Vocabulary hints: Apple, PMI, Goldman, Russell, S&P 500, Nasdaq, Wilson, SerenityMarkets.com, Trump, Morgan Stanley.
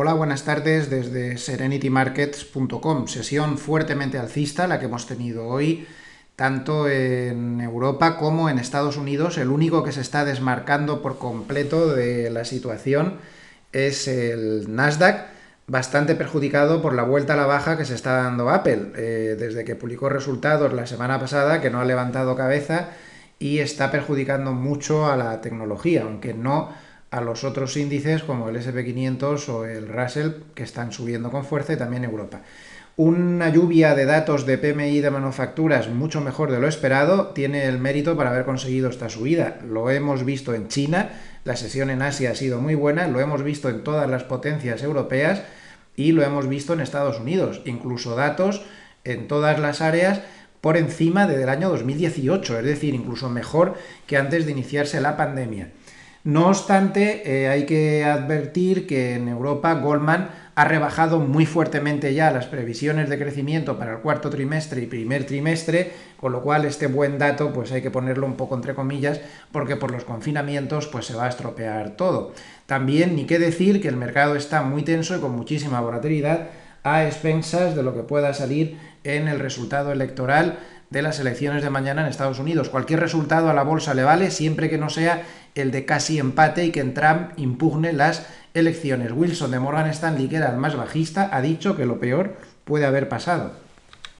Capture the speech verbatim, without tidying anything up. Hola, buenas tardes desde Serenity Markets punto com. Sesión fuertemente alcista la que hemos tenido hoy, tanto en Europa como en Estados Unidos. El único que se está desmarcando por completo de la situación es el Nasdaq, bastante perjudicado por la vuelta a la baja que se está dando Apple, eh, desde que publicó resultados la semana pasada, que no ha levantado cabeza y está perjudicando mucho a la tecnología, aunque no a los otros índices como el S and P quinientos o el Russell, que están subiendo con fuerza, y también Europa. Una lluvia de datos de P M I de manufacturas mucho mejor de lo esperado tiene el mérito para haber conseguido esta subida. Lo hemos visto en China, la sesión en Asia ha sido muy buena, lo hemos visto en todas las potencias europeas y lo hemos visto en Estados Unidos, incluso datos en todas las áreas por encima del año dos mil dieciocho, es decir, incluso mejor que antes de iniciarse la pandemia. No obstante, eh, hay que advertir que en Europa Goldman ha rebajado muy fuertemente ya las previsiones de crecimiento para el cuarto trimestre y primer trimestre, con lo cual este buen dato pues hay que ponerlo un poco entre comillas, porque por los confinamientos pues se va a estropear todo. También ni qué decir que el mercado está muy tenso y con muchísima volatilidad a expensas de lo que pueda salir en el resultado electoral de las elecciones de mañana en Estados Unidos. Cualquier resultado a la bolsa le vale, siempre que no sea el de casi empate y que Trump impugne las elecciones. Wilson de Morgan Stanley, que era el más bajista, ha dicho que lo peor puede haber pasado.